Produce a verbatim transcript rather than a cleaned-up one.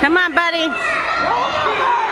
Come on, buddy.